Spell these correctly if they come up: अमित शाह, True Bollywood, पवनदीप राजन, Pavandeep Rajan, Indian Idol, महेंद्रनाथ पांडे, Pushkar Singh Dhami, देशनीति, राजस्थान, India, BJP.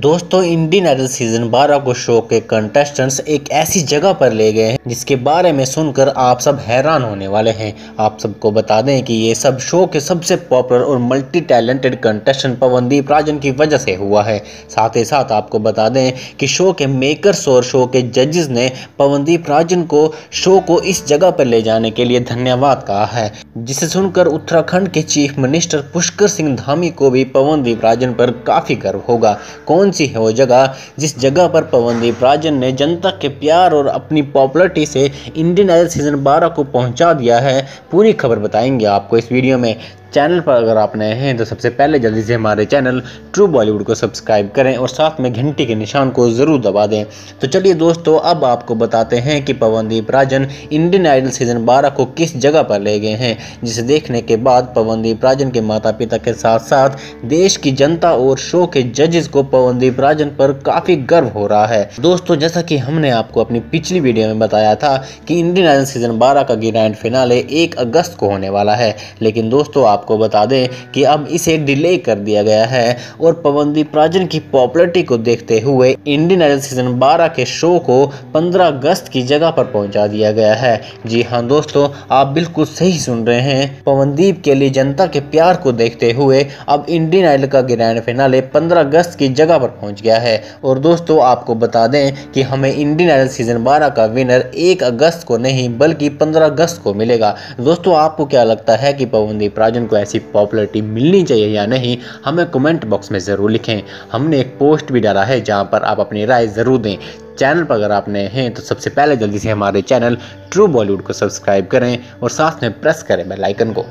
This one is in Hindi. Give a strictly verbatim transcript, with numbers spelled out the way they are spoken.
दोस्तों इंडियन आइडल सीजन बारह को शो के कंटेस्टेंट्स एक ऐसी जगह पर ले गए हैं जिसके बारे में सुनकर आप सब हैरान होने वाले हैं। आप सबको बता दें कि ये सब शो के सबसे पॉपुलर और multi talented contestant पवनदीप राजन की वजह से हुआ है। साथ ही साथ आपको बता दें कि शो के मेकर्स और शो के जजेस ने पवनदीप राजन को शो को इस जगह पर ले जाने के लिए धन्यवाद कहा है, जिसे सुनकर उत्तराखंड के चीफ मिनिस्टर पुष्कर सिंह धामी को भी पवनदीप राजन पर काफ़ी गर्व होगा। कौन सी है वो जगह जिस जगह पर पवनदीप राजन ने जनता के प्यार और अपनी पॉपुलरिटी से इंडियन आइडल सीजन बारह को पहुंचा दिया है। पूरी खबर बताएंगे आपको इस वीडियो में। चैनल पर अगर आप नए हैं तो सबसे पहले जल्दी से हमारे चैनल ट्रू बॉलीवुड को सब्सक्राइब करें और साथ में घंटी के निशान को ज़रूर दबा दें। तो चलिए दोस्तों, अब आपको बताते हैं कि पवनदीप राजन Indian Idol season बारह को किस जगह पर ले गए हैं, जिसे देखने के बाद पवनदीप राजन के माता पिता के साथ साथ देश की जनता और शो के जजेस को पवनदीप राजन पर काफ़ी गर्व हो रहा है। दोस्तों, जैसा कि हमने आपको अपनी पिछली वीडियो में बताया था कि इंडियन आइडल सीज़न बारह का ग्रैंड फिनाले एक अगस्त को होने वाला है, लेकिन दोस्तों आपको बता दें कि अब इसे डिले कर दिया गया है और पवनदीप राजन की पॉपुलैरिटी को देखते हुए इंडियन आइडल सीजन बारह के शो को पंद्रह अगस्त की जगह पर पहुंचा दिया गया है। जी हां दोस्तों, आप बिल्कुल सही सुन रहे हैं। पवनदीप के लिए जनता के प्यार को देखते हुए अब इंडियन आइडल का ग्रैंड फिनाले पंद्रह अगस्त की जगह पर पहुंच गया है। और दोस्तों आपको बता दें कि हमें इंडियन आइडल सीजन बारह का विनर एक अगस्त को नहीं बल्कि पंद्रह अगस्त को मिलेगा। दोस्तों, आपको क्या लगता है कि पवनदीप राजन को ऐसी पॉपुलैरिटी मिलनी चाहिए या नहीं, हमें कमेंट बॉक्स में ज़रूर लिखें। हमने एक पोस्ट भी डाला है जहां पर आप अपनी राय ज़रूर दें। चैनल पर अगर आप नए हैं तो सबसे पहले जल्दी से हमारे चैनल ट्रू बॉलीवुड को सब्सक्राइब करें और साथ में प्रेस करें बेल आइकन को।